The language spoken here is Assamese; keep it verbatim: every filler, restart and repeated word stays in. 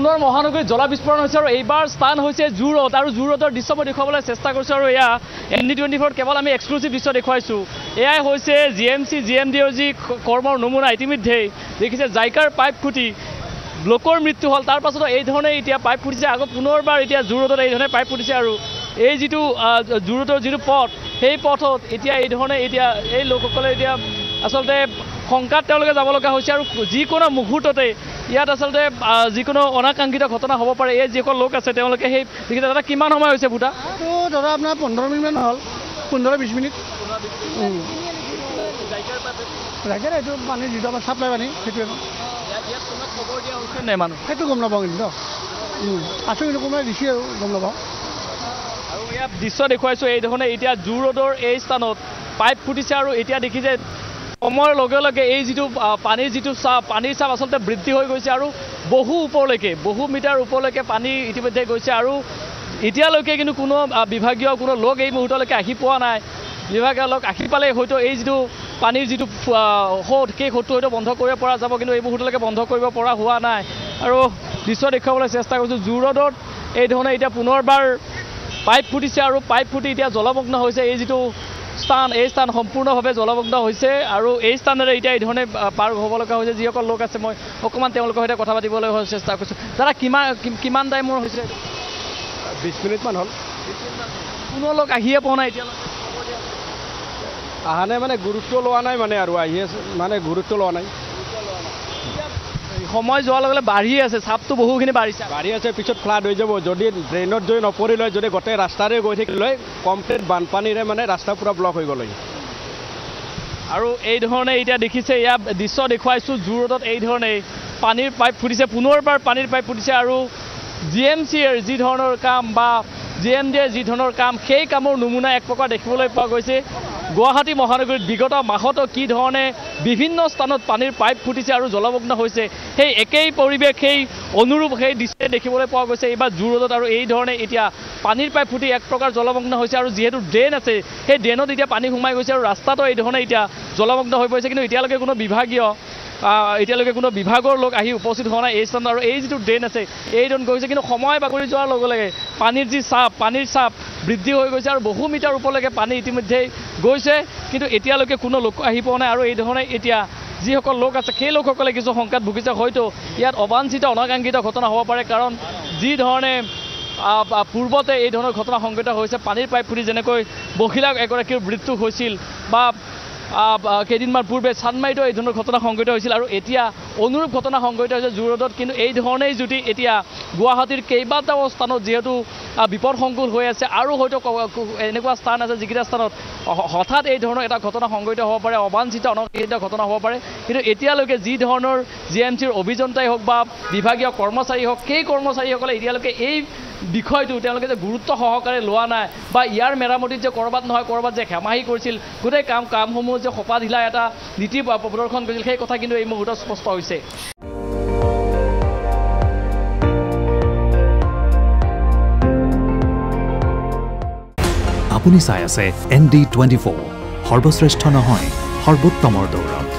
পুনৰ মহানগৰীত জলা বিস্ফোৰণ হৈছে আৰু এইবাৰ স্থান হৈছে জুৰত আৰু জুৰতৰ দৃশ্য দেখুৱাবলৈ চেষ্টা কৰিছো আৰু ইয়া এন ডি টুৱেণ্টি ফ'ৰ কেৱল আমি এক্সক্লুসিভ দৃশ্য দেখুৱাইছো এয়াই হৈছে G M C G M D O' G কৰ্মৰ নমুনা ইতিমধ্যে দেখিছে জাইকাৰ পাইপ খুটি লোকৰ মৃত্যু হল তাৰ পাছত এই ধৰণে এতিয়া পাইপ ফুটিছে আকৌ পুনৰবাৰ এতিয়া জুৰতৰ এই ধৰণে পাইপ ফুটিছে আৰু এই যেটো জুৰতৰ যেটো পথ সেই পথত এতিয়া এই ধৰণে এতিয়া এই লোকসকলে এতিয়া আসলতে সংকাত তেওঁলোকে যাব লগা হৈছে আৰু যিকোনো মুহূৰ্ততে ইয়াত আসলতে যিকোনো অনাকাঙ্ক্ষিত ঘটনা হ'ব পাৰে এই যিকোনো লোক আছে তেওঁলোকে সেই দেখিছে দাদা কিমান সময় হৈছে বুটা তো ধৰা আপোনাৰ পোন্ধৰ মিনিট মান হল পোন্ধৰ বিশ মিনিট ৰাগেৰ এইটো পানী যিটো আমাৰ সাপ্লাই পানী সেইটো ইয়াত কোনো খবৰ দিয়া হৈছে নাই মানুহ সেইটো গম নাপাওঁ কিন্তু আছো কিন্তু কোনোবাই দিছে আৰু গম নাপাওঁ আৰু ইয়া দৃশ্য দেখুৱাইছো এই ধৰণে এতিয়া জু ৰোডৰ এই স্থানত পাইপ ফুটিছে আৰু এতিয়া দেখিছে অমৰ লগে লগে এই যেটো পানী যেটো চাপ পানী চাপ আসলতে বৃদ্ধি হৈ গৈছে আৰু বহু উপৰলৈকে বহু মিটাৰ উপৰলৈকে পানী ইতিমধ্যে গৈছে আৰু এতিয়ালৈকে কিন্তু কোনো বিভাগীয় কোনো লোক এই মুহূৰ্তলৈকে আহি পোৱা নাই বিভাগীয় লোক আহি পালে হয়তো এই যেটো পানীৰ যেটো হট কে হটটো হয়তো বন্ধ কৰিব পৰা যাব কিন্তু এই মুহূৰ্তলৈকে বন্ধ কৰিব পৰা হোৱা নাই আৰু দৃশ্য দেখাবলৈ চেষ্টা কৰিছো জুৰডত এই ধৰণে এতিয়া পুনৰবাৰ পাইপ ফুটিছে আৰু পাইপ ফুটি এতিয়া জলমগ্ন হৈছে এই যেটো স্থান এই স্থান সম্পূৰ্ণভাৱে জলমগ্ন হৈছে আৰু এই স্থানৰে এতিয়া এই ধৰণে পাৰ হ'ব লগা হৈছে যিসকল লোক আছে মই অকমান তেওঁলোকৰ সৈতে কথা পাতিবলৈ চেষ্টা কৰিছো দাদা কিমান কিমান টাইম হৈছে বিশ মিনিট মান হল কোনো লোক আহিয়ে পোৱা নাই এতিয়া আহা নাই মানে গুৰুত্ব লোৱা নাই মানে আৰু আহি আছে মানে গুৰুত্ব লোৱা নাই সময় যোৱাৰ লগে লগে বাঢ়ি আছে চাপটো বহুখিনি বাঢ়িছে বাঢ়ি আছে পিছত ফ্লাড হৈ যাব যদি ড্ৰেইনত যদি নপৰি লয় যদি গোটেই ৰাস্তাৰে গৈ থাকিলে কমপ্লিট বানপানীৰে মানে ৰাস্তা পুৰা ব্লক হৈ গ'ল আৰু এই ধৰণে এতিয়া দেখিছে ইয়া দৃশ্য দেখুৱাইছো জুৰডত এই ধৰণে পানীৰ পাইপ ফুটিছে পুনৰবাৰ পানীৰ পাইপ ফুটিছে আৰু জি এম চি এৰ যি ধৰণৰ কাম বা জি এম ডি যি ধৰণৰ কাম সেই কামৰ নমুনা এক প্ৰকাৰ দেখিবলৈ পোৱা গৈছে গুৱাহাটী মহানগৰীত বিগত মাহতো কি ধৰণে বিভিন্ন স্থানত পানীৰ পাইপ ফুটিছে আৰু জলমগ্ন হৈছে সেই একেই পৰিৱেশ সেই অনুৰূপ সেই দৃশ্য দেখিবলৈ পোৱা গৈছে এইবাৰ জুৰডত আৰু এই ধৰণে এতিয়া পানীৰ পাইপ ফুটি এক প্ৰকাৰ জলমগ্ন হৈছে আৰু যিহেতু ড্ৰেইন আছে সেই ড্ৰেইনত এতিয়া পানী সোমাই গৈছে আৰু ৰাস্তাটো এই ধৰণে এতিয়া জলমগ্ন হৈ পৰিছে কিন্তু এতিয়ালৈকে কোনো বিভাগীয় এতিয়ালৈকে কোনো বিভাগৰ লোক আহি উপস্থিত হোৱা নাই এই স্থানত আৰু এই যেটো ড্ৰেইন আছে এই ড্ৰেইন গৈছে কিন্তু সময় বাগৰি যোৱাৰ লগে লগে পানীৰ যি চাপ পানীৰ চাপ বৃদ্ধি হৈ গৈছে আৰু বহু মিটাৰ উপৰলৈকে পানী ইতিমধ্যে গৈছে কিন্তু এতিয়ালৈকে কোনো লোক আহি পোৱা নাই আৰু এই ধৰণে এতিয়া যিসকল লোক আছে সেই লোকসকলে কিছু সংকাত ভুগিছে হয়তো ইয়াত অবাঞ্চিত অনাকাংক্ষিত ঘটনা হ'ব পাৰে কাৰণ যি ধৰণে পূৰ্বতে এই ধৰণৰ ঘটনা সংঘটিত হৈছে পানীৰ পাইপ ফুটি যেনেকৈ বখিলা এগৰাকীৰ মৃত্যু হৈছিল বা কেইদিনমান পূৰ্বে চানমাইতো এই ধৰণৰ ঘটনা সংঘটিত হৈছিল আৰু এতিয়া অনুৰূপ ঘটনা সংঘটিত হৈছে জুৰডত কিন্তু এই ধৰণেই যদি এতিয়া গুৱাহাটীৰ কেইবাটাও স্থানত যিহেতু বিপদসংকুল হৈ আছে আৰু হয়তো এনেকুৱা স্থান আছে যিকেইটা স্থানত হঠাৎ এই ধৰণৰ এটা ঘটনা সংঘটিত হ'ব পাৰে অবাঞ্চিত অনাকাংক্ষিত ঘটনা হ'ব পাৰে কিন্তু এতিয়ালৈকে যি ধৰণৰ জি এম চিৰ অভিযন্তাই হওক বা বিভাগীয় কৰ্মচাৰী হওক সেই কৰ্মচাৰীসকলে এতিয়ালৈকে এই বিষয়টো তেওঁলোকে যে গুৰুত্ব সহকাৰে লোৱা নাই বা ইয়াৰ মেৰামতিত যে কৰবাত নহয় কৰবাত যে হেমাহি কৰিছিল গোটেই কাম কামসমূহ যে সোপা ঢিলা এটা নীতি প্ৰদৰ্শন কৰিছিল সেই কথা কিন্তু এই মুহূৰ্তত স্পষ্ট হৈছে। আপুনি চাই আছে এন ডি টুৱেণ্টি ফ'ৰ সৰ্বশ্ৰেষ্ঠ নহয় সৰ্বোত্তমৰ দৌৰত।